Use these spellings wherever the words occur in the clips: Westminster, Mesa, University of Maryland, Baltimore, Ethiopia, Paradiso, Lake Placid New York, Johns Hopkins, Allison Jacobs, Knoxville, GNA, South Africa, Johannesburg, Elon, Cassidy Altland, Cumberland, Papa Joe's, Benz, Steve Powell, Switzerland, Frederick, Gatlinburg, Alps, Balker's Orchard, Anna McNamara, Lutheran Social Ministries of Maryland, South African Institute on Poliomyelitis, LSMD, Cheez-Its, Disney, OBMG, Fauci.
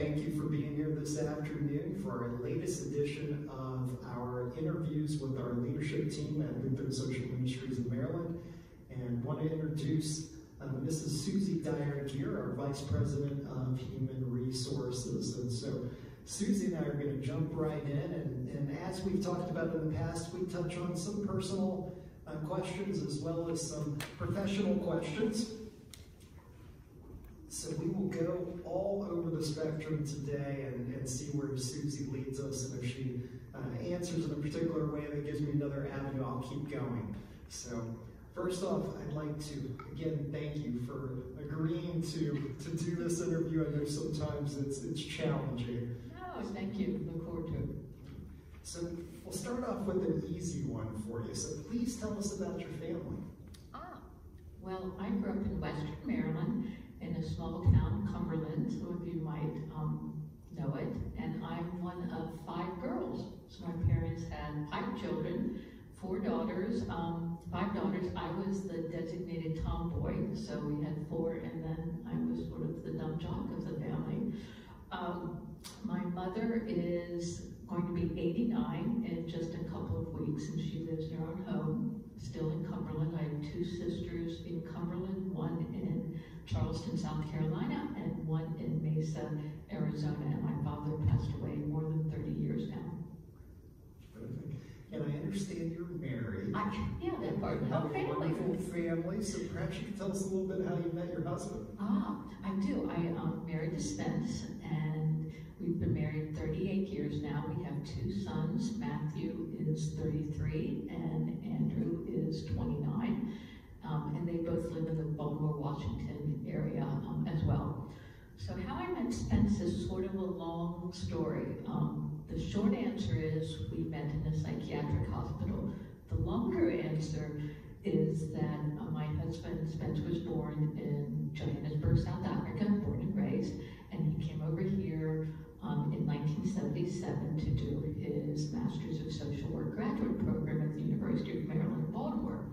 Thank you for being here this afternoon for our latest edition of our interviews with our leadership team at Lutheran Social Ministries of Maryland. And want to introduce Mrs. Susie Dyer-Gear, our Vice President of Human Resources. And so Susie and I are going to jump right in, and as we've talked about in the past, we touch on some personal questions as well as some professional questions. So we will go all over the spectrum today and see where Susie leads us, and if she answers in a particular way that gives me another avenue, I'll keep going. So first off, I'd like to, again, thank you for agreeing to do this interview. I know sometimes it's challenging. Oh, thank you. Look forward to it. So we'll start off with an easy one for you. So please tell us about your family. Well, I grew up in Western Maryland, in a small town, Cumberland, some of you might know it, and I'm one of 5 girls. So my parents had 5 children, 4 daughters, 5 daughters. I was the designated tomboy, so we had 4, and then I was sort of the dumb jock of the family. My mother is going to be 89 in just a couple of weeks, and she lives near our home, still in Cumberland. I have 2 sisters in Cumberland, one in Charleston, South Carolina, and one in Mesa, Arizona, and my father passed away more than 30 years now. Perfect. And I understand you're married. Yeah, that part. Oh, family. Family. So perhaps you could tell us a little bit how you met your husband. I do. I married to Spence, and we've been married 38 years now. We have 2 sons. Matthew is 33, and Andrew is 29. And they both live in the Baltimore, Washington area as well. So how I met Spence is sort of a long story. The short answer is we met in a psychiatric hospital. The longer answer is that my husband, Spence, was born in Johannesburg, South Africa, born and raised, and he came over here in 1977 to do his Master's of Social Work graduate program at the University of Maryland, Baltimore.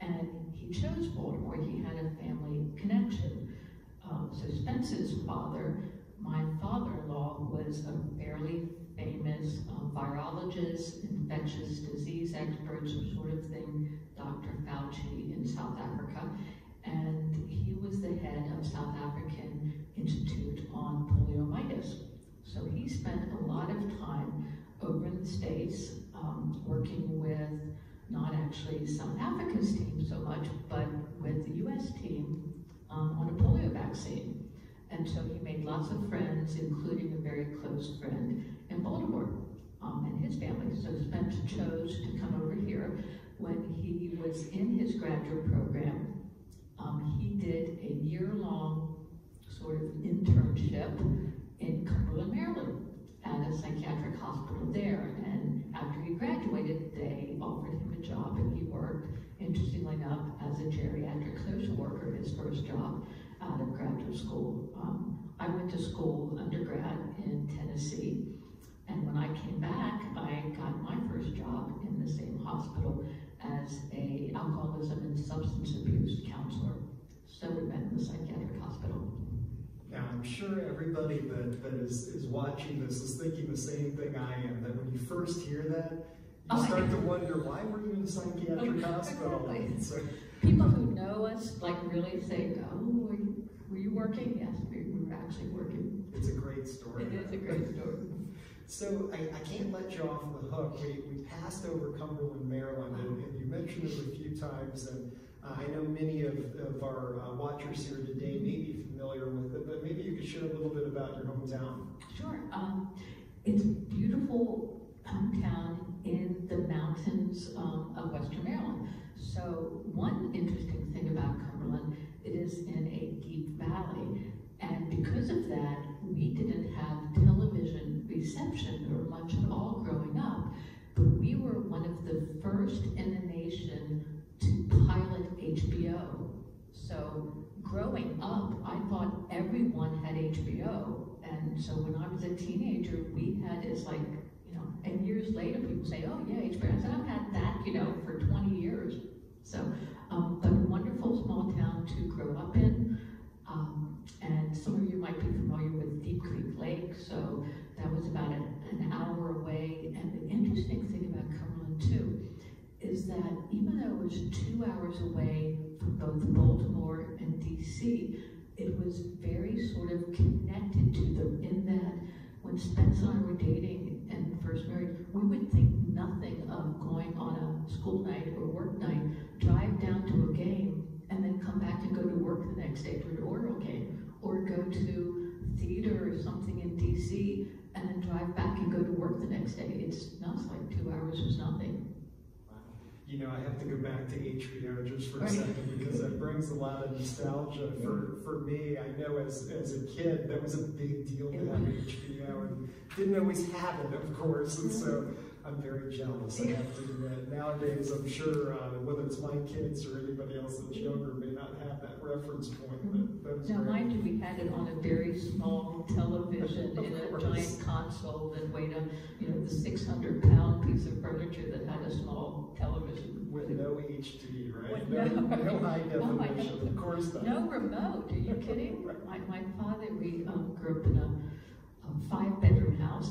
And he chose Baltimore. He had a family connection. So Spence's father, my father-in-law, was a fairly famous virologist, infectious disease expert, some sort of thing, Dr. Fauci in South Africa. And he was the head of South African Institute on Poliomyelitis. So he spent a lot of time over in the States working with not actually South Africa's team so much, but with the US team on a polio vaccine. And so he made lots of friends, including a very close friend in Baltimore and his family. So Spence chose to come over here. When he was in his graduate program, he did a year-long sort of internship in Cumberland, Maryland, at a psychiatric hospital there. And after he graduated, they offered him a job, and he worked, interestingly enough, as a geriatric social worker, his first job out of graduate school. I went to school undergrad in Tennessee, and when I came back, I got my first job in the same hospital as a alcoholism and substance abuse counselor. So we met in the psychiatric hospital. Now, I'm sure everybody that is watching this is thinking the same thing I am, that when you first hear that, you start to wonder, why were you in a psychiatric hospital? Exactly. So, people who know us like really think, oh, were you working? Yes, we were actually working. It's a great story. It is a great story. So I can't let you off the hook. We passed over Cumberland, Maryland, and you mentioned it a few times, and I know many of our watchers here today may be familiar with it, but maybe you could share a little bit about your hometown. Sure. It's a beautiful hometown in the mountains of Western Maryland. So one interesting thing about Cumberland, it is in a deep valley, and because of that, we didn't have television reception or much at all growing up, but we were one of the first in the nation to pilot HBO. So growing up, I thought everyone had HBO. And so when I was a teenager, we had, it's like, you know, and years later people say, oh yeah, HBO. I said, I've had that, you know, for 20 years. So, but a wonderful small town to grow up in. And some of you might be familiar with Deep Creek Lake. to them in that when Spence and I were dating and first married, we would think nothing of going on a school night or work night, drive down to a game, and then come back and go to work the next day for an oral game, or go to theater or something in DC and then drive back and go to work the next day. It's not like 2 hours was nothing. You know, I have to go back to HBO just for a second because that brings a lot of nostalgia for me. I know as a kid, that was a big deal to have HBO, and didn't always have it, of course, and so I'm very jealous, I have to admit. Nowadays, I'm sure whether it's my kids or anybody else that's younger may not have that reference point. But now, mind you, we had it on a very small television in a giant console that weighed on, you know, the 600-pound piece of furniture that had a small television. With no HD, right? No high definition, of course not. No remote, are you kidding? My father, we grew up in a five-bedroom house,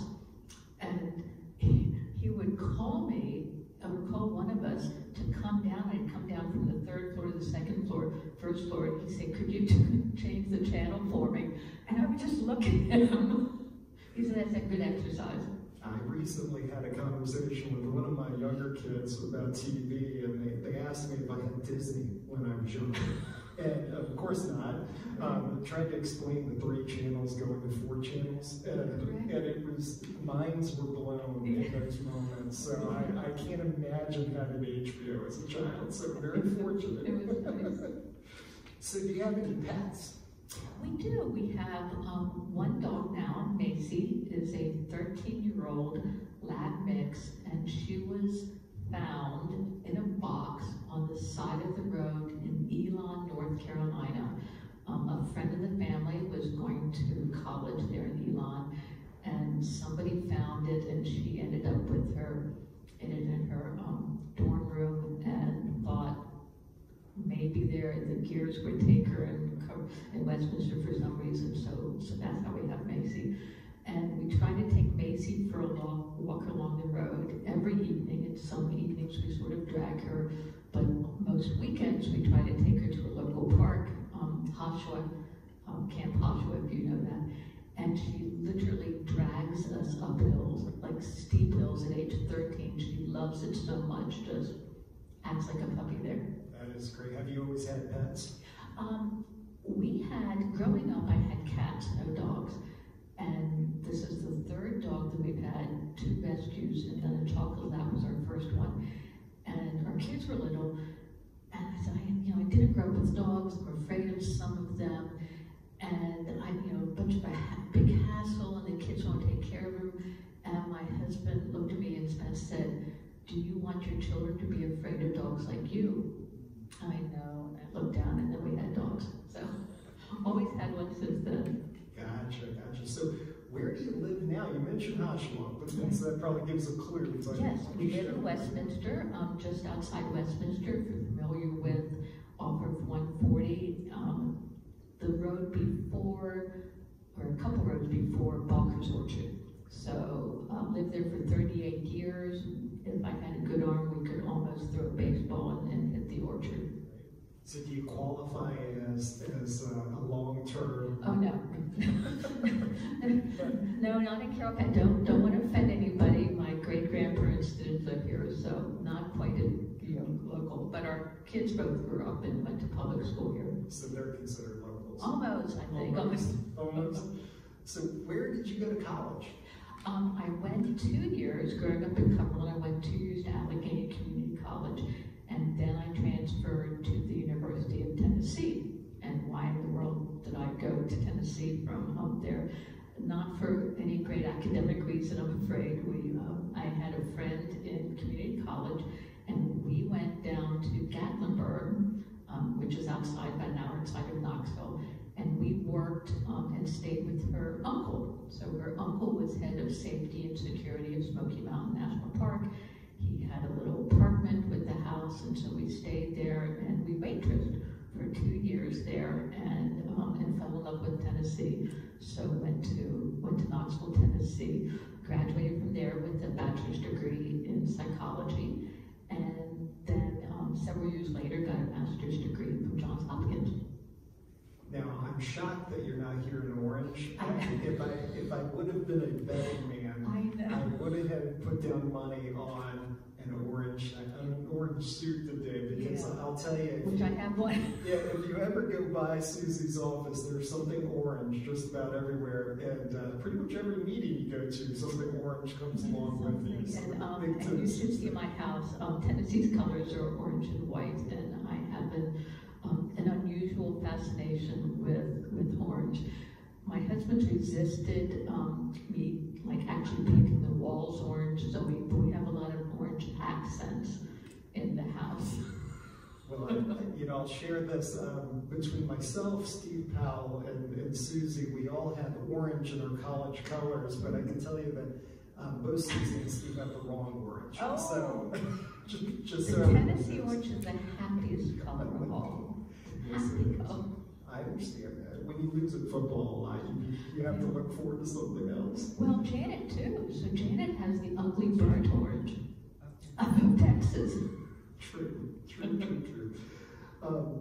and he would call me, would call one of us to come down. I'd come down from the third floor to the second floor, first floor, and he'd say, could you change the channel for me? And I would just look at him. He said, that's a good exercise. I recently had a conversation with one of my younger kids about TV, and they asked me if I had Disney when I was younger. And of course not. Tried to explain the 3 channels going to 4 channels, and it was, minds were blown in those moments. So I can't imagine having HBO as a child. So very fortunate. So do you have any pets? We do. We have one dog now. Macy is a 13-year-old lab mix, and she was found in a box on the side of the road in Elon, North Carolina. A friend of the family was going to college there in Elon, and somebody found it, and she ended up with her in her dorm room, and thought maybe the Gears would take her in Westminster for some reason. So that's how we have Macy. And we try to take Macy for a long walk along the road every evening, and some evenings we sort of drag her, but most weekends we try to take her to a local park, Hoshua, Camp Hoshua, if you know that, and she literally drags us up hills, like steep hills at age 13. She loves it so much, just acts like a puppy there. That is great. Have you always had pets? We had, growing up, I had cats, no dogs. And this is the third dog that we've had, 2 rescues, and then a chocolate lab was our first one. And our kids were little, and I said, I didn't grow up with dogs, I'm afraid of some of them, and a bunch of a big hassle, and the kids won't take care of them. And my husband looked at me and said, do you want your children to be afraid of dogs like you? I know, and I looked down, and then we had dogs. So, always had one since then. Gotcha. So where do you live now? You mentioned Oshawa, but that probably gives a clue. Like, yes, we live in Westminster, just outside Westminster, if you're familiar with off of 140. The road before, or a couple roads before, Balker's Orchard. So I lived there for 38 years. If I had a good arm, we could almost throw a baseball and hit the orchard. So do you qualify as a long-term? Oh, no. No, not in Carroll County. Don't want to offend anybody. My great-grandparents didn't live here, so not quite a local. But our kids both grew up and went to public school here. So they're considered locals? Almost, I think. Almost. So where did you go to college? I went 2 years. Growing up in Cumberland, I went 2 years to Allegheny Community College. And then I transferred to the University of Tennessee. And why in the world did I go to Tennessee from up there? Not for any great academic reason, I'm afraid. I had a friend in community college, and we went down to Gatlinburg, which is outside, about an hour outside of Knoxville, and we worked and stayed with her uncle. So her uncle was head of safety and security of Smoky Mountain National Park. He had a little apartment with the house, and so we stayed there, and we waitressed for 2 years there, and fell in love with Tennessee. So went to Knoxville, Tennessee, graduated from there with a bachelor's degree in psychology, and then several years later got a master's degree from Johns Hopkins. Now, I'm shocked that you're not here in Orange. If I would have been a betting man, I would have put down money on an orange suit today, because I'll tell you, which I have one. Yeah, if you ever go by Susie's office, there's something orange just about everywhere, and pretty much every meeting you go to, something orange comes along with you. So and you should see my house. Tennessee's colors are orange and white, and I have an unusual fascination with orange. My husband resisted me like actually painting the walls orange, so we have a lot of orange accents in the house. Well, I'll share this. Between myself, Steve Powell, and Susie, we all have orange in our college colors, but I can tell you that both Susie and Steve have the wrong orange. Oh. So, just the Tennessee orange is the happiest color of all. Happy color. I understand that. When you lose at football, you have to look forward to something else. Well, Janet too. So Janet has the ugly burnt orange of Texas. True.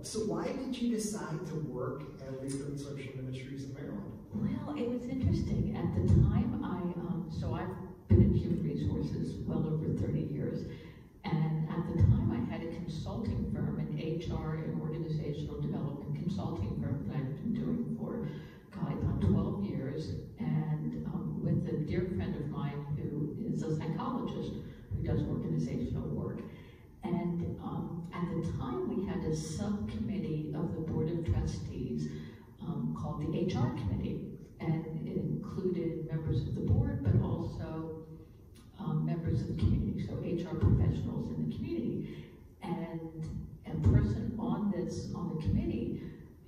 So why did you decide to work at Lutheran Social Ministries of Maryland? Well, it was interesting. At the time, I've been in human resources well over 30 years. And at the time, I had a consulting firm, an HR and organizational development consulting firm that I've been doing for, God, about 12 years. And with a dear friend of mine who is a psychologist who does organizational work. And at the time, we had a subcommittee of the Board of Trustees called the HR Committee. And it included members of the board, but also members of the community, so HR professionals in the community, and a person on the committee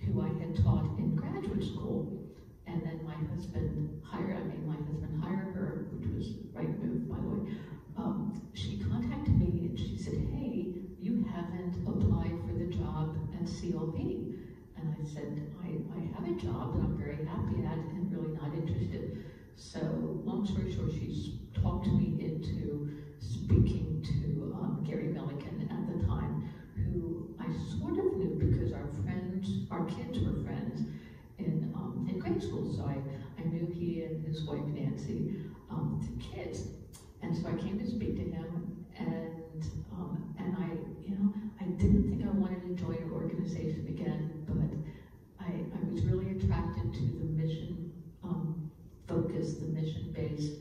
who I had taught in graduate school, and then my husband hired her, which was right move, by the way. She contacted me and she said, "Hey, you haven't applied for the job at CLP," and I said, "I have a job that I'm very happy at and really not interested." So long story short, she talked me into speaking to Gary Milliken at the time, who I sort of knew because our kids were friends in grade school. So I knew he and his wife Nancy, the kids, and so I came to speak to him, and I didn't think I wanted to join an organization again, but I was really attracted to the mission. Focused, the mission-based,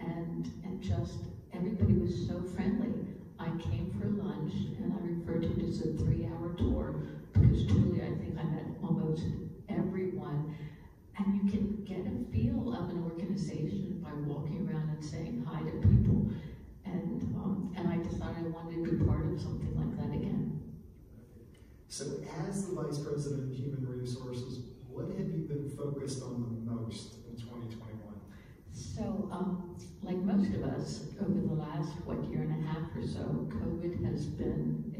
and just everybody was so friendly. I came for lunch, and I referred to it as a 3-hour tour, because truly I think I met almost everyone. And you can get a feel of an organization by walking around and saying hi to people. And I decided I wanted to be part of something like that again. So as the Vice President of Human Resources, what have you been focused on the most in 2021? So, like most of us, over the last, year and a half or so, COVID has been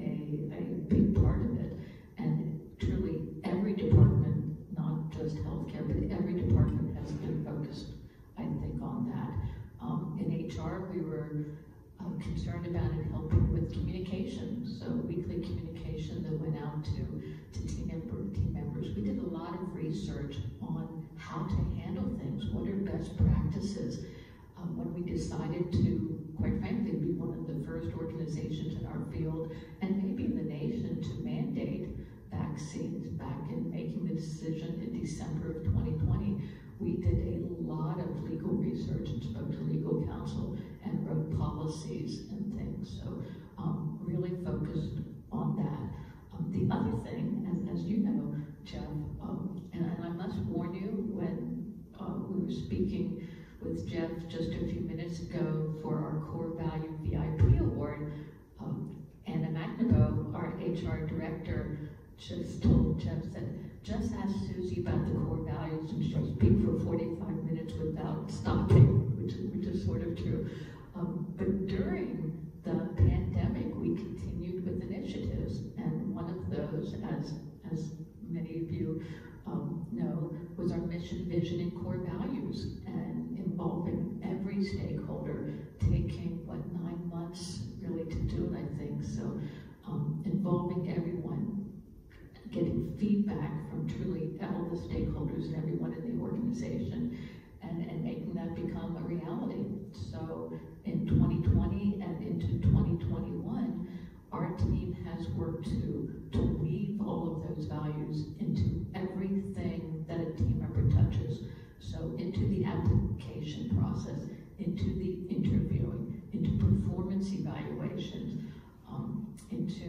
a big part of it. And truly, every department, not just healthcare, but every department has been focused, I think, on that. In HR, we were concerned about and helping with communication, so weekly communication that went out to team members. We did a lot of research on how to handle things, what are best practices. When we decided to, quite frankly, be one of the first organizations in our field, and maybe in the nation, to mandate vaccines back in making the decision in December of 2020, we did a lot of legal research and spoke to legal counsel and wrote policies and things. So really focused on that. The other thing, as you know, Jeff, and I must warn you, when we were speaking with Jeff just a few minutes ago for our Core Value VIP Award, Anna McNamara, our HR director, just told Jeff that, just ask Susie about the core values and she'll speak for 45 minutes without stopping, which is sort of true. But during the pandemic, we continued with initiatives, and one of those, as many of you know, was our mission, vision, and core values, and involving every stakeholder, taking, 9 months really to do it, I think, so involving everyone, getting feedback from truly all the stakeholders and everyone in the organization, and making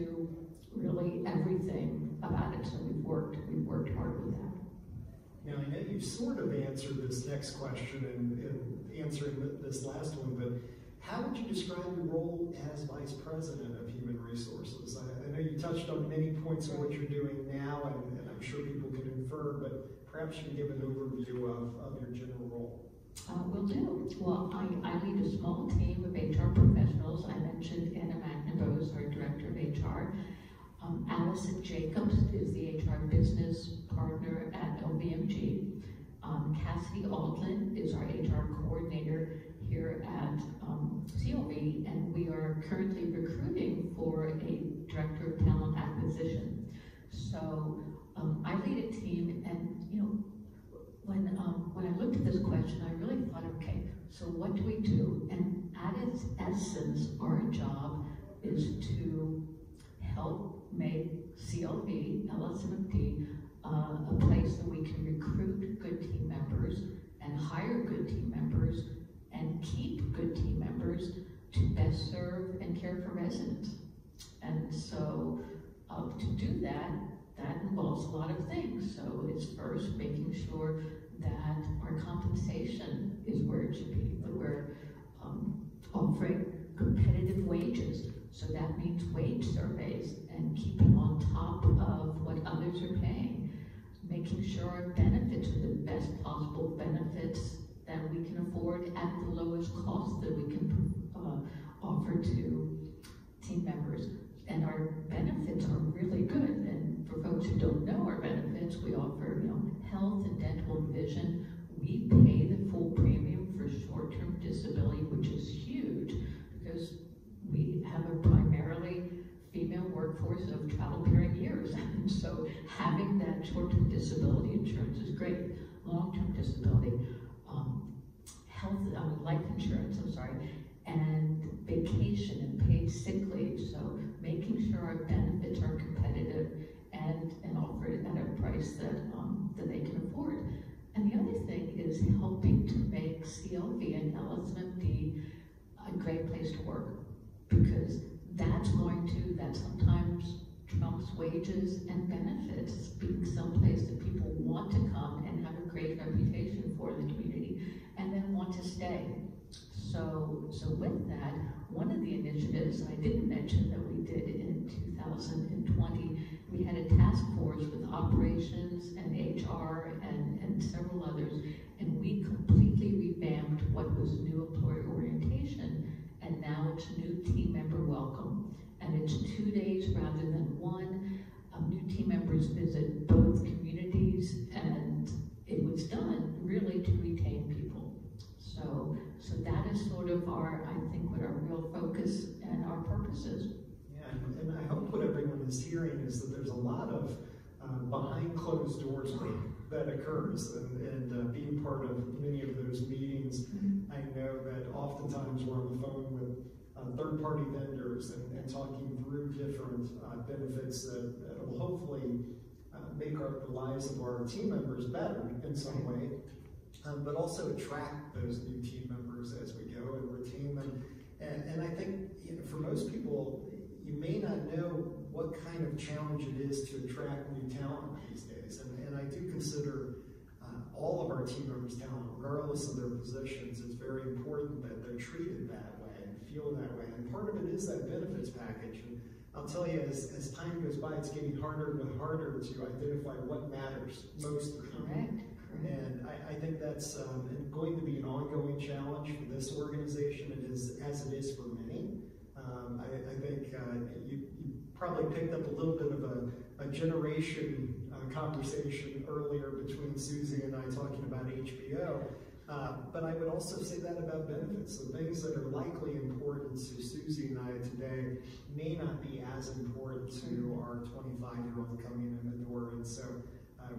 to really everything about it. So we've worked hard with that. Now, I know you've sort of answered this next question in answering this last one, but how would you describe your role as Vice President of Human Resources? I know you touched on many points of what you're doing now, and I'm sure people can infer, but perhaps you can give an overview of your general role. Will do. Well, I lead a small team of HR professionals. I mentioned Anna McNamara is our Director of HR. Allison Jacobs is the HR business partner at OBMG. Cassidy Altland is our HR coordinator here at CLV, and we are currently recruiting for a director of talent acquisition. So I lead a team, and you know, when I looked at this question, I really thought, okay, so what do we do? And at its essence, our job is to help make CLV, LSMFT, a place that we can recruit good team members and hire good team members and keep good team members to best serve and care for residents. And so to do that, that involves a lot of things. So it's first making sure that our compensation is where it should be, that we're offering competitive wages. So that means wage surveys and keeping on top of what others are paying, making sure our benefits are the best possible benefits that we can afford at the lowest cost that we can offer to team members. And our benefits are really good. And for folks who don't know our benefits, we offer, you know, health and dental and vision. We pay the full premium for short-term disability, which is huge because we have a primarily female workforce of childbearing years. And so having that short-term disability insurance is great. Long-term disability, life insurance, I'm sorry, and vacation and paid sick leave. So making sure our benefits are competitive and offered at a price that they can afford. And the other thing is helping to make CLV and LSMFT a great place to work, because that sometimes trumps wages and benefits, being someplace that people want to come and have a great reputation for in the community and then want to stay. So with that, one of the initiatives I didn't mention that we did in 2020, we had a task force with operations and HR and several others, and we completely revamped what was new employer orientation. And now it's new team member welcome. And it's 2 days rather than one. New team members visit both communities, and it was done really to retain people. So that is sort of our, I think, what our real focus and our purpose is. Yeah, and I hope what everyone is hearing is that there's a lot of behind closed doors that occurs, and being part of many of those meetings. Mm-hmm. I know that oftentimes we're on the phone with third-party vendors and talking through different benefits that will hopefully make the lives of our team members better in some way, but also attract those new team members as we go and retain them. And I think, you know, for most people, you may not know what kind of challenge it is to attract new talent these days. And I do consider all of our team members' talent, regardless of their positions, it's very important that they're treated that way and feel that way. And part of it is that benefits package. And I'll tell you, as time goes by, it's getting harder and harder to identify what matters most. Correct. And I think that's going to be an ongoing challenge for this organization, as it is for many. I think you probably picked up a little bit of a generation conversation earlier between Susie and I talking about HBO, but I would also say that about benefits. The things that are likely important to Susie and I today may not be as important to our 25-year-old coming in the door, and so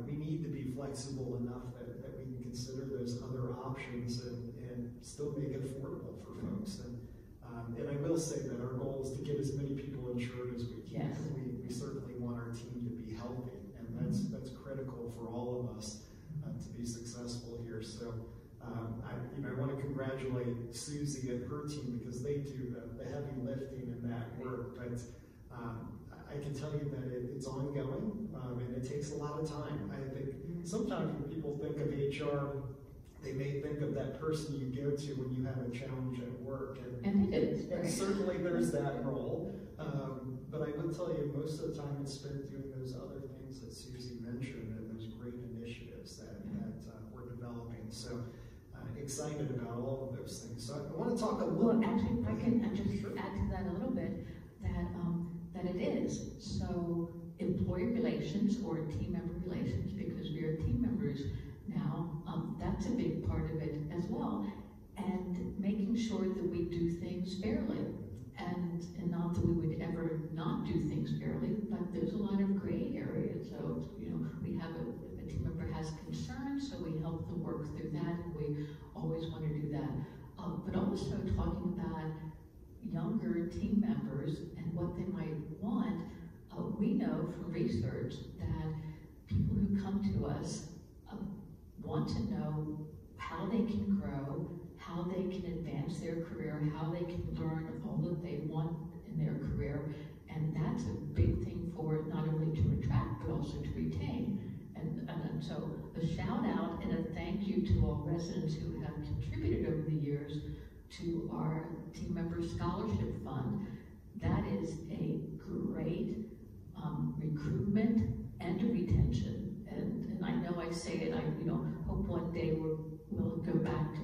we need to be flexible enough that we can consider those other options and still make it affordable for folks. And I will say that our goal is to get as many people insured as we can. Yes. We certainly want our team to be healthy, and that's critical for all of us to be successful here. So I want to congratulate Susie and her team, because they do the heavy lifting in that work. But I can tell you that it's ongoing, and it takes a lot of time. I think sometimes when people think of HR, they may think of that person you go to when you have a challenge at work. And they do. And certainly there's that role. But I would tell you most of the time it's spent doing those other things that Susie mentioned and those great initiatives that we're developing. So excited about all of those things. So I want to talk a little. Well, actually, if I can just add to that a little bit, that it is. So employee relations or team member relations, because we are team members now, that's a big part of it as well. And making sure that we do things fairly. And not that we would ever not do things fairly, but there's a lot of gray areas. So, we have a team member has concerns, so we help them work through that, and we always want to do that. But also talking about younger team members and what they might want, we know from research that people who come to us want to know how they can grow, how they can advance their career, how they can learn all that they want in their career. And that's a big thing for not only to attract, but also to retain. And so a shout out and a thank you to all residents who have contributed over the years to our Team Member Scholarship Fund. That is a great recruitment and retention. And I know I say it, I hope one day we'll go back to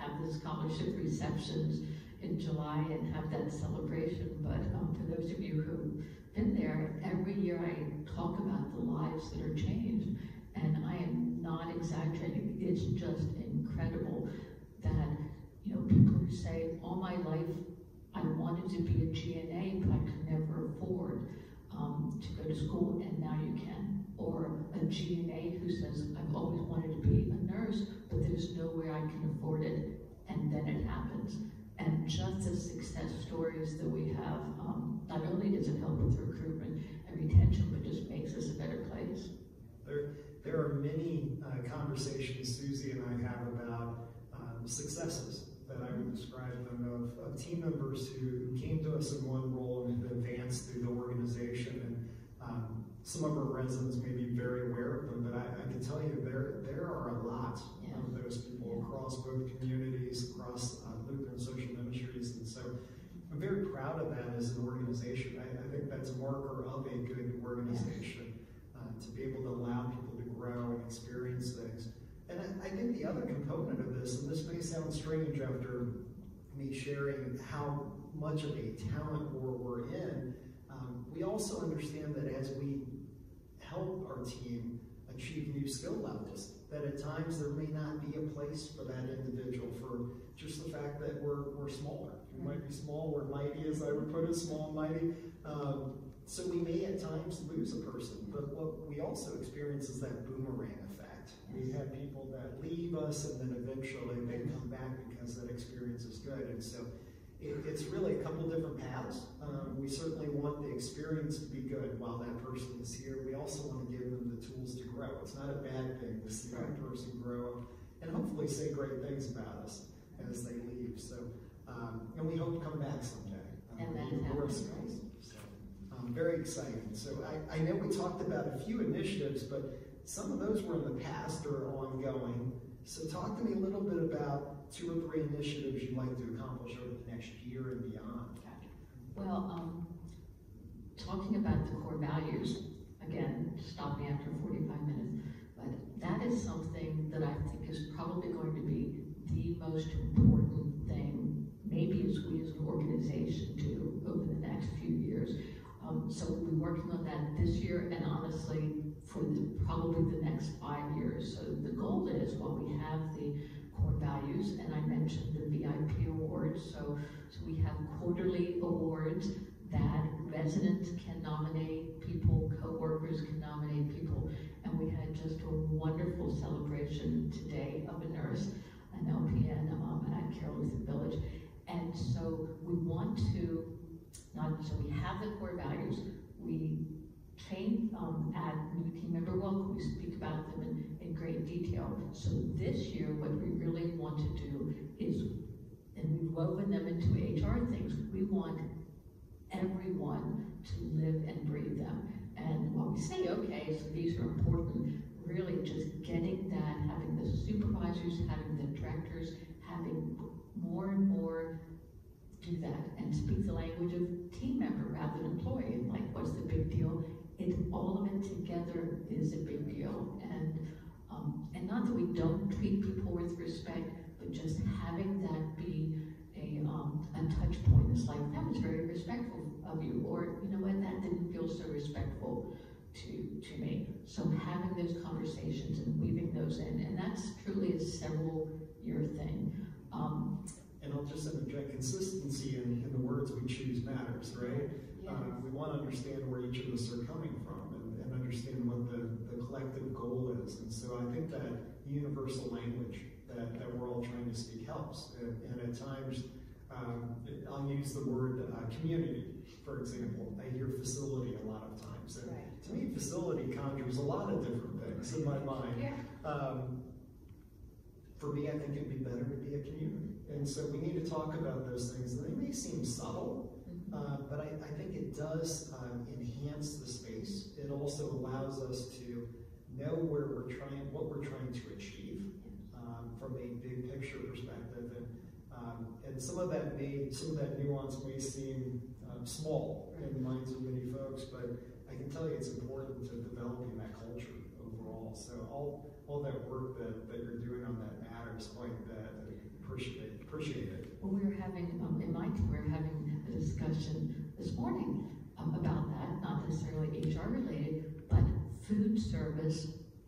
have the scholarship receptions in July and have that celebration. But for those of you who've been there, every year I talk about the lives that are changed. And I am not exaggerating. It's just incredible that people who say, all my life I wanted to be a GNA, but I could never afford to go to school, and now you can. Or a GNA who says, I've always wanted to be a nurse, but there's no way I can afford it, and then it happens. And just the success stories that we have, not only does it help with recruitment and retention, but just makes us a better place. There are many conversations Susie and I have about successes, that I would describe them, of team members who came to us in one role and have advanced through the organization. And some of our residents may be very aware of them, but I can tell you there are a lot of those people across both communities, across Lutheran Social Ministries, and so I'm very proud of that as an organization. I think that's a marker of a good organization, to be able to allow people to grow and experience things. And I think the other component of this, and this may sound strange after me sharing how much of a talent war we're in, we also understand that as we help our team achieve new skill levels, that at times there may not be a place for that individual for just the fact that we're smaller. We might be small, we're mighty, as I would put it, small and mighty. So we may at times lose a person, but what we also experience is that boomerang effect. We have people that leave us, and then eventually they come back because that experience is good. And so it's really a couple different paths. We certainly want the experience to be good while that person is here. We also want to give them the tools to grow. It's not a bad thing to see that person grow and hopefully say great things about us as they leave. So, and we hope to come back someday. And that's awesome. So, very exciting. So I know we talked about a few initiatives, but some of those were in the past or ongoing. So talk to me a little bit about 2 or 3 initiatives you'd like to accomplish over the next year and beyond. Well, talking about the core values, again, stop me after 45 minutes, but that is something that I think is probably going to be the most important thing, maybe as we as an organization do over the next few years. So we'll be working on that this year, and honestly, for probably the next 5 years. So the goal is, while we have the core values, and I mentioned the VIP awards, so we have quarterly awards that residents can nominate people, co-workers can nominate people, and we had just a wonderful celebration today of a nurse, an LPN at Carroll Lutheran Village. And so we want to, so we have the core values, we train at new team member welcome, we speak about them in great detail. So this year, what we really want to do is, and we've woven them into HR things, we want everyone to live and breathe them. And when we say, okay, so these are important, really just getting that, having the supervisors, having the directors, having more and more do that and speak the language of team member rather than employee. Like, what's the big deal? It's all of it together is a big deal. And not that we don't treat people with respect, but just having that be a touch point. It's like, that was very respectful of you, or you know what, that didn't feel so respectful to me. So having those conversations and weaving those in, and that's truly a several year thing. And I'll just interject, consistency in the words we choose matters, right? Yes. We want to understand where each of us are coming from and understand what the collective goal is. And so I think that universal language that we're all trying to speak helps. And at times, I'll use the word community, for example. I hear facility a lot of times. And right. To me, facility conjures a lot of different things in my mind. Yeah. For me, I think it'd be better to be a community. And so we need to talk about those things. And they may seem subtle, but I think it does enhance the space. It also allows us to know where we're trying, what we're trying to achieve from a big picture perspective. And some of that nuance may seem small in the minds of many folks, but I can tell you it's important to developing that culture overall. So all that work that you're doing on that matters quite a bit. Appreciate it. Well, we were having, in my team, we were having a discussion this morning about that, not necessarily HR related, but food service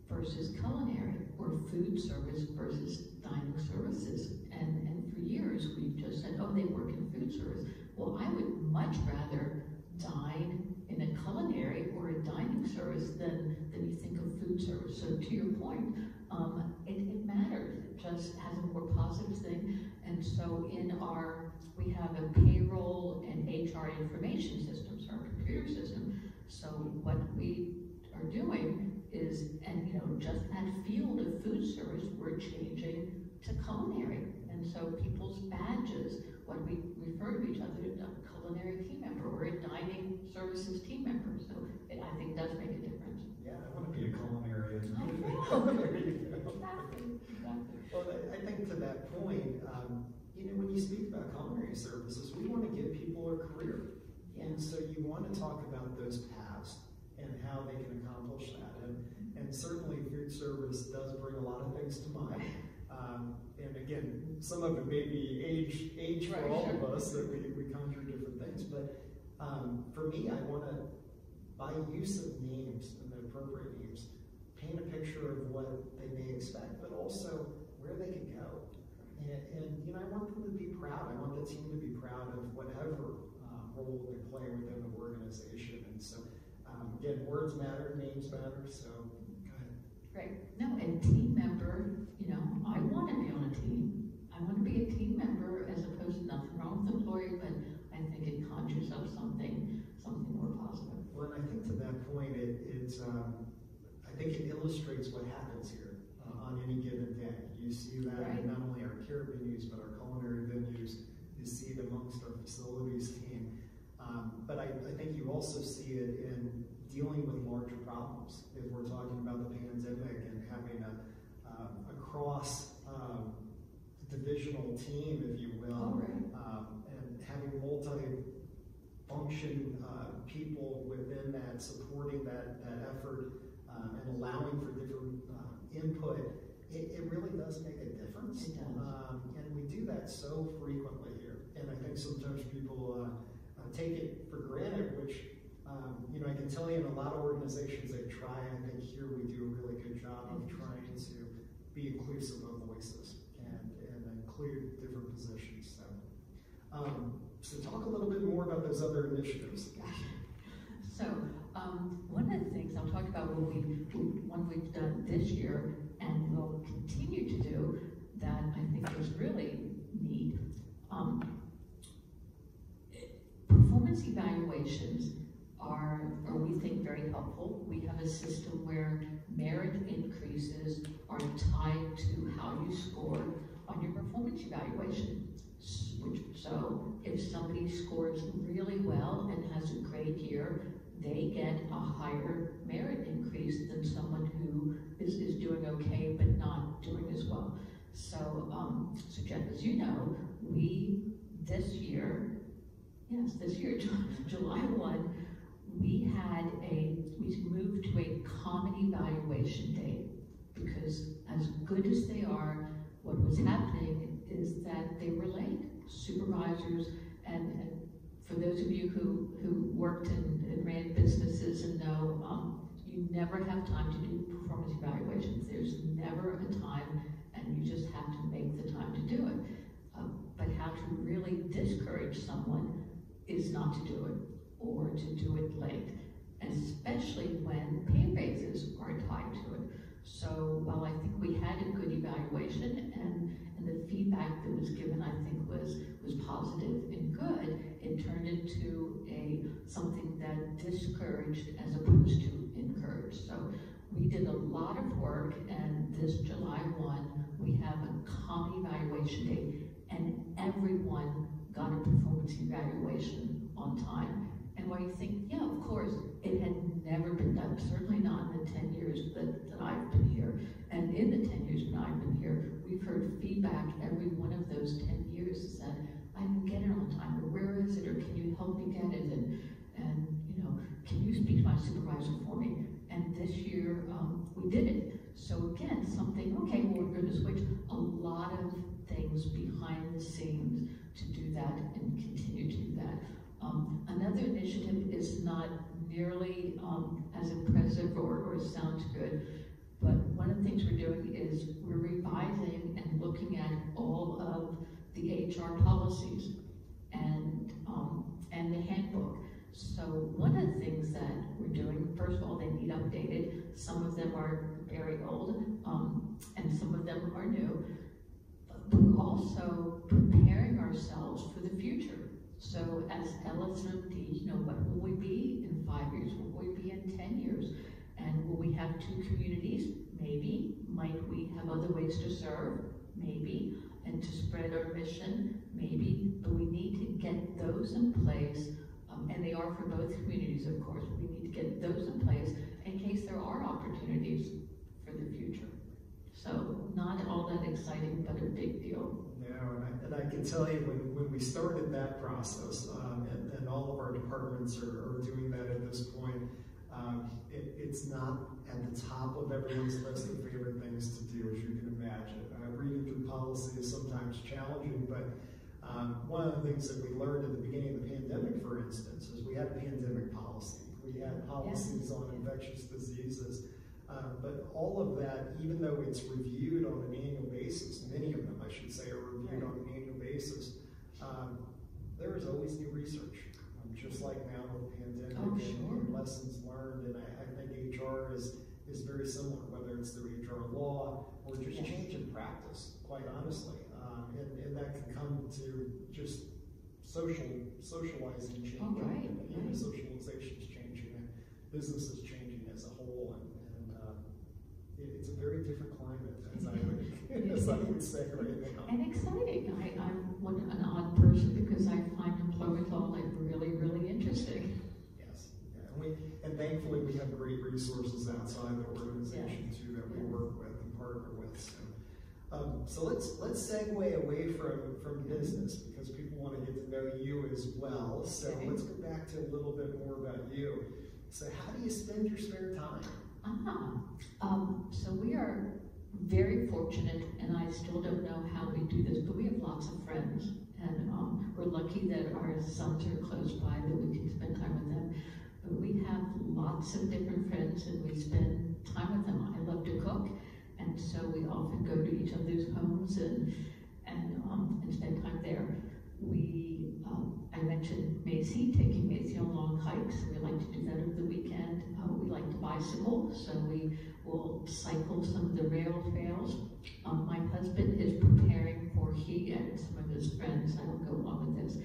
versus culinary, or food service versus dining services. And for years, we've just said, oh, they work in food service. Well, I would much rather dine in a culinary or a dining service than you think of food service. So to your point, it matters. It just has a more positive thing. And so we have a payroll and HR information system, so our computer system. So what we are doing is, and you know, just that field of food service, we're changing to culinary. And so people's badges, what we refer to each other, a culinary team member or a dining services team member. So I think does make a difference. Yeah, I want to be a culinary. Exactly. Well, I think to that point, you know, when you speak about culinary services, we want to give people a career. Yeah. And so you want to talk about those paths and how they can accomplish that. And certainly food service does bring a lot of things to mind. And again, some of it may be age for all of us that we conjure different things. But for me, I want to, by use of names and the appropriate names, paint a picture of what they may expect, but also where they can go. And you know, I want them to be proud. I want the team to be proud of whatever role they play within the organization. And so, again, words matter, names matter. So. Right. No, and team member, you know, I want to be on a team. I want to be a team member as opposed to nothing wrong with employee, but I think it conjures up something more positive. Well, and I think to that point, I think it illustrates what happens here on any given day. You see that in not only our care venues, but our culinary venues. You see it amongst our facilities team. But I think you also see it in dealing with larger problems. If we're talking about the pandemic and having a cross divisional team, if you will, and having multi-function people within that, supporting that effort and allowing for different input, it really does make a difference. It does. And we do that so frequently here. And I think sometimes people take it for granted, which you know, I can tell you in a lot of organizations they try, and I think here we do a really good job of trying to be inclusive of voices and include different positions. So, talk a little bit more about those other initiatives. So one of the things I'll talk about what we've done this year and will continue to do that I think is really neat. Performance evaluations are we think very helpful. We have a system where merit increases are tied to how you score on your performance evaluation. So if somebody scores really well and has a great year, they get a higher merit increase than someone who is doing okay but not doing as well. So, so Jeff, as you know, we this year, yes, this year, July 1, we moved to a common evaluation day because as good as they are, what was happening is that they were late. Supervisors and for those of you who worked and ran businesses and know, you never have time to do performance evaluations. There's never a time, and you just have to make the time to do it. But how to really discourage someone is not to do it, or to do it late, especially when pay raises are tied to it. So while I think we had a good evaluation and the feedback that was given, I think was positive and good, it turned into something that discouraged as opposed to encouraged. So we did a lot of work, and this July 1, we have a common evaluation day, and everyone got a performance evaluation on time. And while you think, yeah, of course, it had never been done, certainly not in the 10 years that I've been here. And in the 10 years that I've been here, we've heard feedback every one of those 10 years that I didn't get it on time, or where is it, or can you help me get it, and you know, can you speak to my supervisor for me? And this year, we did it. So again, something, okay, well, we're gonna switch a lot of things behind the scenes to do that and continue to do that. Another initiative is not nearly as impressive or sounds good, but one of the things we're doing is we're revising and looking at all of the HR policies and the handbook. So one of the things that we're doing, first of all, they need updated. Some of them are very old, and some of them are new. But we're also preparing ourselves for the future. So as LSMD, you know, what will we be in 5 years? What will we be in 10 years? And will we have two communities? Maybe. Might we have other ways to serve? Maybe. And to spread our mission? Maybe. But we need to get those in place, and they are for both communities, of course. We need to get those in place in case there are opportunities for the future. So not all that exciting, but a big deal. And I can tell you when we started that process, and all of our departments are doing that at this point, it's not at the top of everyone's list of favorite things to do, as you can imagine. Reading through policy is sometimes challenging, but one of the things that we learned at the beginning of the pandemic, for instance, is we had a pandemic policy. We had policies on infectious diseases. But all of that, even though it's reviewed on an annual basis, many of them, I should say, are reviewed on an annual basis, there is always new research, just like now with the pandemic and lessons learned. And I think HR is very similar, whether it's the HR law or just change in practice, quite honestly. And that can come to just socializing changing, socialization is changing, and business is changing as a whole. It's a very different climate, as I would say right now. And exciting. I'm an odd person because I find employment like really interesting. Yes, and thankfully we have great resources outside the organization too that we work with and partner with. So, let's segue away from business because people want to get to know you as well. So let's go back to a little bit more about you. So how do you spend your spare time? So we are very fortunate, and I still don't know how we do this, but we have lots of friends, and we're lucky that our sons are close by, that we can spend time with them. But we have lots of different friends, and we spend time with them. I love to cook, and so we often go to each other's homes and spend time there. We, I mentioned Macy, taking Macy on long hikes. We like to do that over the weekend. We like to bicycle, so we will cycle some of the rail trails. My husband is preparing for he and some of his friends, I will go along with this.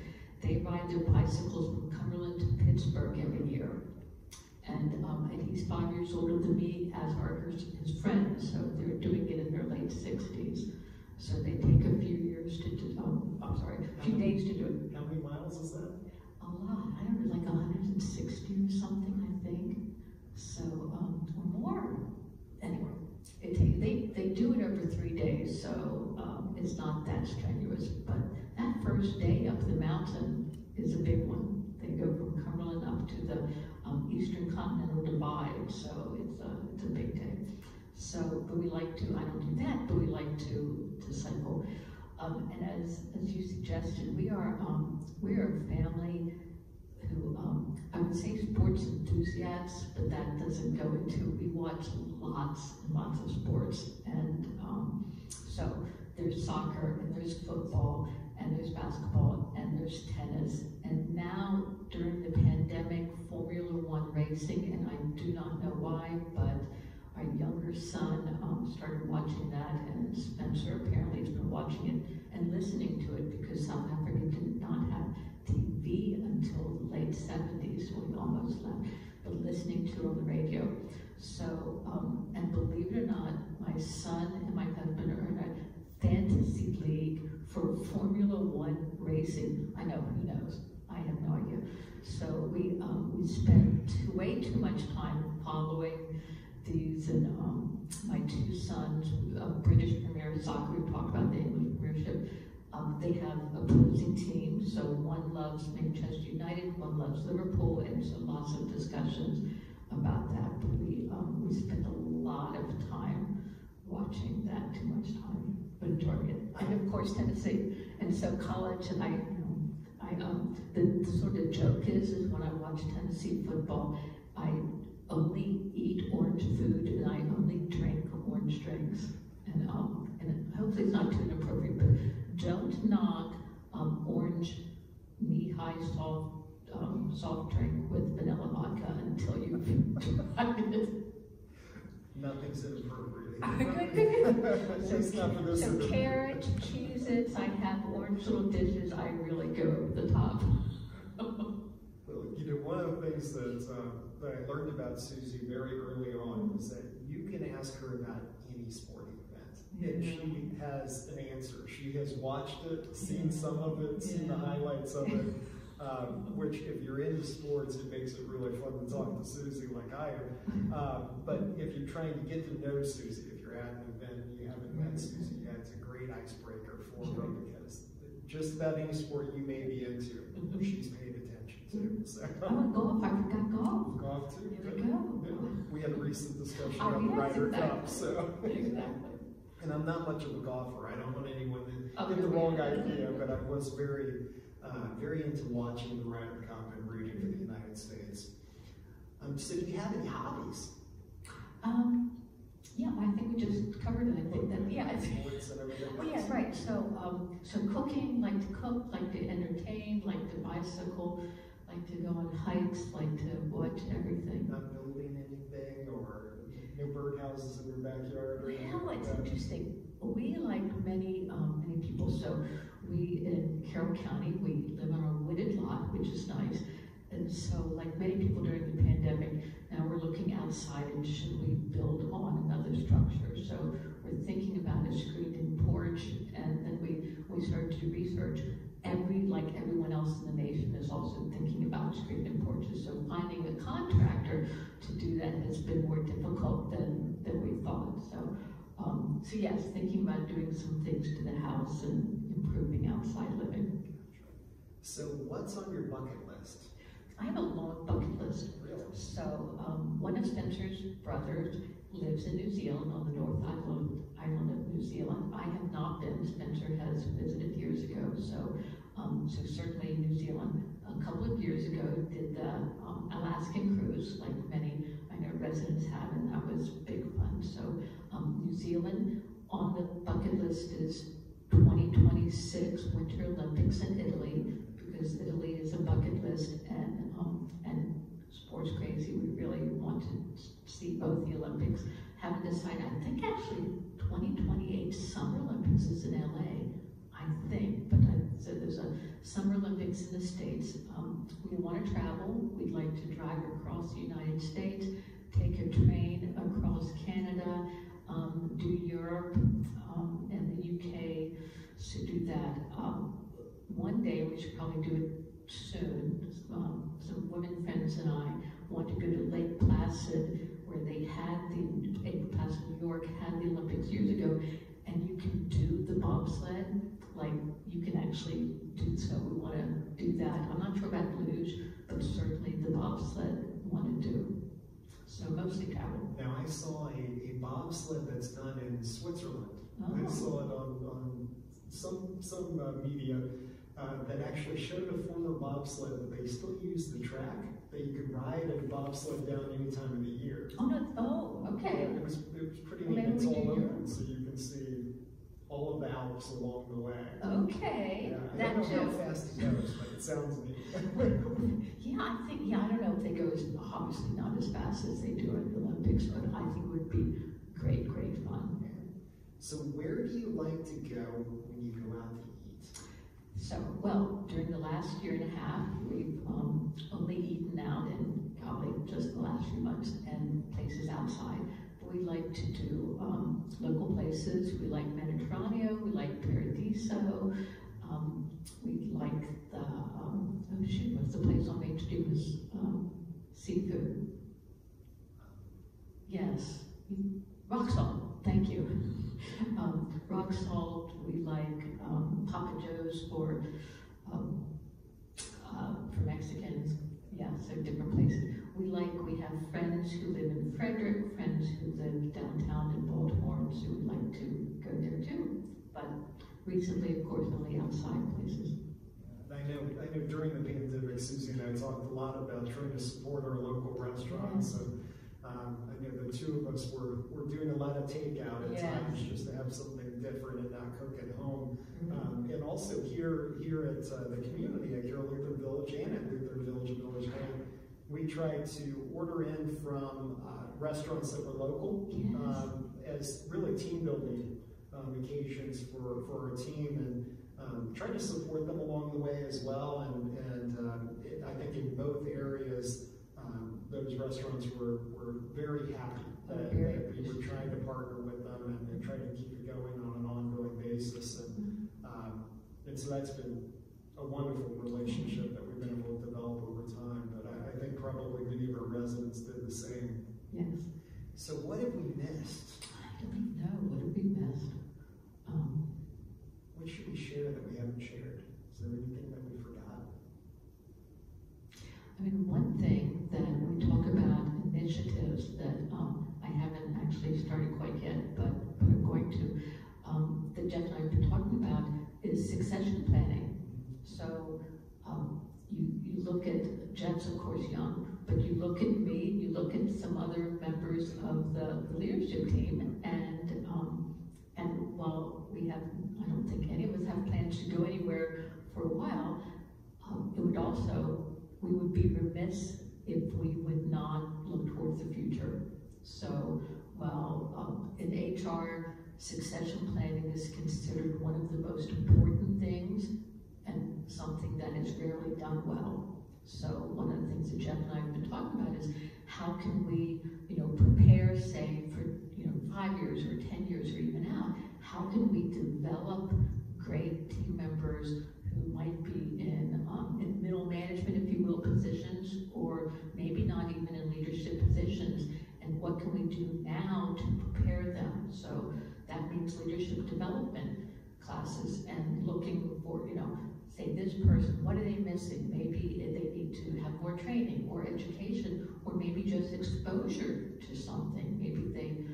They ride their bicycles from Cumberland to Pittsburgh every year. And he's 5 years older than me, as are his friends, so they're doing it in their late 60s. So they take a few years to do, a few days to do it. How many miles is that? A lot. I don't know, like 100. is a big one. They go from Cumberland up to the Eastern Continental Divide, so it's a big day. So, but we like to, I don't do that, but we like to disciple. And as you suggested, we are a family who, I would say sports enthusiasts, but that doesn't go into, we watch lots and lots of sports. And so there's soccer, and there's football, and there's basketball, and there's tennis. And now during the pandemic, Formula One racing, and I do not know why, but our younger son started watching that, and Spencer apparently has been watching it and listening to it, because South Africa did not have TV until the late 70s, so we almost left, but listening to it on the radio. So, and believe it or not, my son and my husband are in a fantasy league for Formula One racing. I know, who knows? I have no idea. So we spent way too much time following these, and my two sons, British Premier Soccer, we talked about the English Premiership, they have opposing teams, so one loves Manchester United, one loves Liverpool, and so lots of discussions about that, but we spent a lot of time watching that, too much time, but enjoying it. And of course, Tennessee, and so college, and the sort of joke is when I watch Tennessee football, I only eat orange food, and I only drink orange drinks. And hopefully it's not too inappropriate, but don't knock orange knee-high soft drink with vanilla vodka until you've tried it. Nothing's inappropriate. So carrot, Cheez-Its, I have orange little dishes, I really go over the top. You know, one of the things that I learned about Susie very early on was that you can ask her about any sporting event, and she has an answer. She has watched it, seen some of it, seen the highlights of it, which if you're into sports, it makes it really fun to talk to Susie like I am. But if you're trying to get to know Susie, if you're at an event and you haven't met Susie yet, it's a great icebreaker for her, because just about any sport you may be into, she's paid attention. Golf, I forgot golf. Golf too. Here we go. Yeah. We had a recent discussion about the Ryder Cup, so. Exactly. And I'm not much of a golfer. I don't want anyone to get the wrong idea, but I was very into watching the Ryder Cup and rooting for the United States. So do you have any hobbies? Yeah, I think we just covered it. I think that, yeah. Well, yeah, right. So, cooking, like to cook, like to entertain, like to bicycle, like to go on hikes, like to watch everything. Not building anything, or no birdhouses in your backyard. Well, it's interesting. We, like many people, so we in Carroll County, we live on a wooded lot, which is nice. And so, like many people during the pandemic, now we're looking outside and should we build on another structure? So we're thinking about a screened-in porch, and then we started to do research. Like everyone else in the nation is also thinking about screened-in porches. So finding a contractor to do that has been more difficult than we thought. So, yes, thinking about doing some things to the house and improving outside living. So what's on your bucket list? I have a long bucket list. Really? So one of Spencer's brothers lives in New Zealand, on the North Island of New Zealand. I have not been. Spencer has visited years ago, so certainly New Zealand. A couple of years ago, did the Alaskan cruise, like many I know residents have, and that was big fun. So New Zealand on the bucket list is 2026 Winter Olympics in Italy. Because Italy is a bucket list, and sports crazy, we really want to see both the Olympics. Haven't decided. I think actually 2028 Summer Olympics is in LA, I think. But so there's a Summer Olympics in the States. We want to travel. We'd like to drive across the United States, take a train across Canada, do Europe and the UK. So do that. One day, we should probably do it soon, some women friends and I want to go to Lake Placid, where they had Lake Placid New York had the Olympics years ago, and you can do the bobsled, like you can actually do And so we want to do that. I'm not sure about luge, but certainly the bobsled we want to do. So mostly travel. Now I saw a bobsled that's done in Switzerland. Oh. I saw it on some media that actually showed a form of bobsled, but they still use the track that you could ride a bobsled down any time of the year. Oh, no, oh okay. Yeah, it was pretty neat. It's all open, so you can see all of the Alps along the way. Okay, yeah, I don't know how fast it goes, but it sounds neat. I don't know if they go as, obviously not as fast as they do at the Olympics, but I think it would be great, great fun. So where do you like to go when you go out to eat? So, well, during the last year and a half, we've only eaten out in probably just the last few months and places outside. But we like to do local places. We like Mediterranean. We like Paradiso. We like the, oh shoot, what's the place on Main Street was seafood. Yes, Rock Salt. Thank you. Rock Salt, we like Papa Joe's for Mexicans. Yeah, so different places. We have friends who live in Frederick, friends who live downtown in Baltimore, so we like to go there too. But recently, of course, only outside places. I know during the pandemic, Susie and I talked a lot about trying to support our local restaurants. Yeah. And, I know the two of us were doing a lot of takeout at times just to have something different and not cook at home. Mm-hmm. And also here at the community at Carroll Lutheran Village and at Lutheran Village, we try to order in from restaurants that were local as really team building occasions for our team and try to support them along the way as well. And I think in both areas, those restaurants were very happy that we were trying to partner with them and trying to keep it going on an ongoing basis. And so that's been a wonderful relationship that we've been able to develop over time. But I think probably many of our residents did the same. Yes. So what have we missed? I don't know. What have we missed? What should we share that we haven't shared? Is there anything that we forgot? I mean, one thing that we talk about initiatives that I haven't actually started quite yet, but I'm going to, that Jeff and I have been talking about is succession planning. So you look at, Jeff's of course young, but you look at me, you look at some other members of the leadership team, and while we have, I don't think any of us have plans to go anywhere for a while, it would also, we would be remiss if we would not look towards the future. So while in HR, succession planning is considered one of the most important things and something that is rarely done well. So one of the things that Jeff and I have been talking about is how can we, prepare, say, for 5 years or 10 years or even out, how can we develop great team members who might be in middle management, if you will, positions, or maybe not even in leadership positions, and what can we do now to prepare them? So that means leadership development classes and looking for, say this person, what are they missing? Maybe they need to have more training or education, or maybe just exposure to something. Maybe they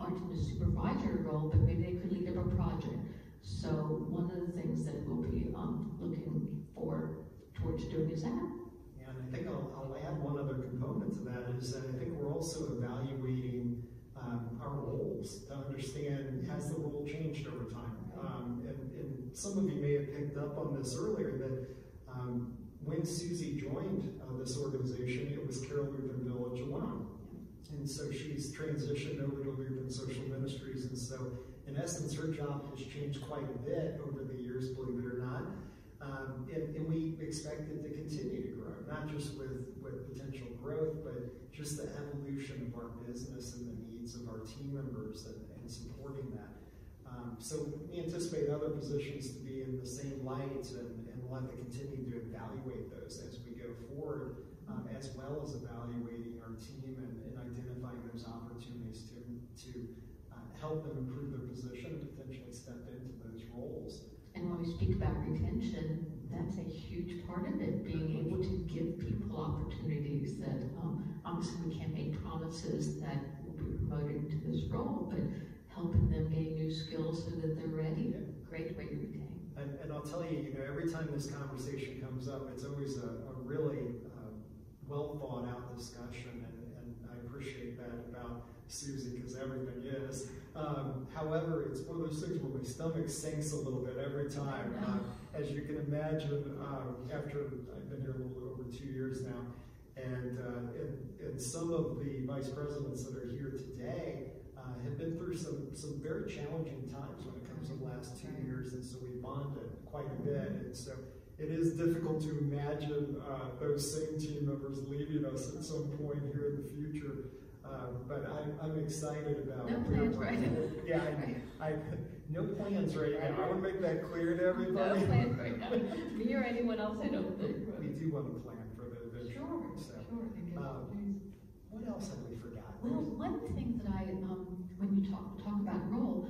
aren't in a supervisory role, but maybe they could lead up a project. So one of the things that we'll be looking for towards doing is that. Yeah, and I think I'll add one other component to that is that I think we're also evaluating our roles to understand has the role changed over time. And some of you may have picked up on this earlier that when Susie joined this organization, it was Carroll Lutheran Village alone. Yeah. And so she's transitioned over to Lutheran Social Ministries, and so in essence, her job has changed quite a bit over the years, believe it or not, and we expect it to continue to grow, not just with potential growth, but just the evolution of our business and the needs of our team members and supporting that. So we anticipate other positions to be in the same light, and we'll have to continue to evaluate those as we go forward, as well as evaluating our team and identifying those opportunities to help them improve their position and potentially step into those roles. And when we speak about retention, that's a huge part of it, being able to give people opportunities that, obviously we can't make promises that will be promoted to this role, but helping them gain new skills so that they're ready. Yeah. Great way to retain. And I'll tell you, every time this conversation comes up, it's always a really well thought out discussion, and I appreciate that about Susie, because everything is. However, it's one of those things where my stomach sinks a little bit every time. As you can imagine, after I've been here a little over 2 years now, and some of the vice presidents that are here today have been through some very challenging times when it comes to the last 2 years, and so we bonded quite a bit. And so it is difficult to imagine those same team members leaving us at some point here in the future. But I'm excited about no plans right now. Yeah, I no plans right now. I want to make that clear to everybody. No plans right now. Me or anyone else, I don't think. We do want to plan for the adventure. Sure, so, sure. What else have we forgotten? Well, one thing that I, when you talk about role,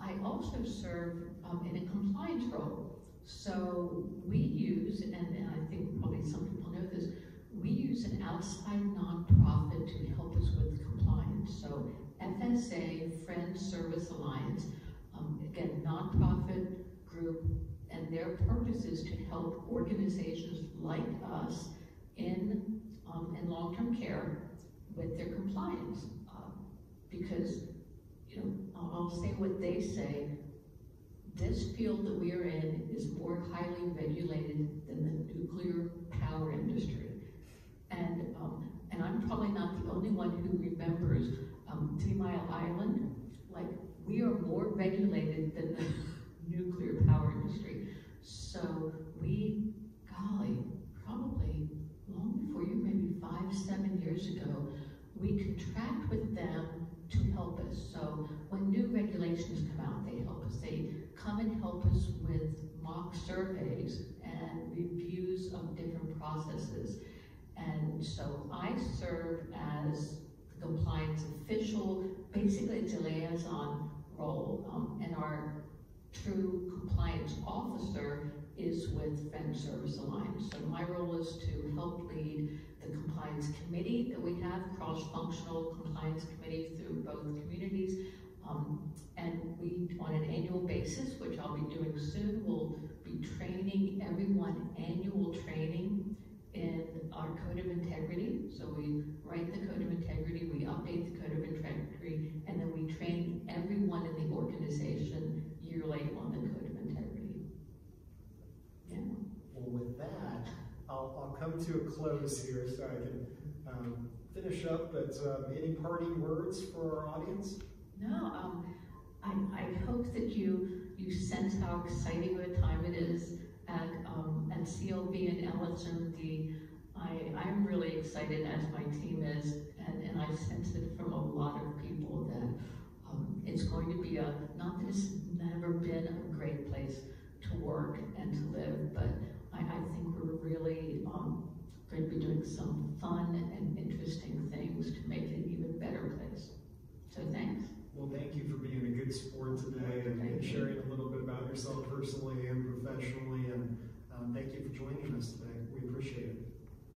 I also serve in a compliance role. So we use, and I think probably some people know this, we use an outside nonprofit to help us with compliance. So FSA, Friends Service Alliance, again, nonprofit group, and their purpose is to help organizations like us in long-term care with their compliance. Because, I'll say what they say, this field that we are in is more highly regulated than the nuclear power industry. And I'm probably not the only one who remembers 3 Mile Island. Like, we are more regulated than the nuclear power industry. So we, golly, probably long before you, maybe 5, 7 years ago, we contract with them to help us. So when new regulations come out, they help us. They come and help us with mock surveys and reviews of different processes. And so I serve as the compliance official, basically it's a liaison role, and our true compliance officer is with Friends Service Alliance. So my role is to help lead the compliance committee that we have, cross-functional compliance committee through both communities, and we, on an annual basis, which I'll be doing soon, we'll be training everyone, annual training, in our code of integrity. So we write the code of integrity, we update the code of integrity, and then we train everyone in the organization yearly on the code of integrity. Yeah. Well, with that, I'll come to a close here so I can finish up, but any parting words for our audience? No, I hope that you sense how exciting of a time it is at CLB and LSMD. I'm really excited, as my team is, and I sense it from a lot of people that it's going to be not that it's never been a great place to work and to live, but I think we're really going to be doing some fun and interesting things to make it an even better place. So thanks. Well, thank you for being a good sport today and sharing a little bit about yourself personally.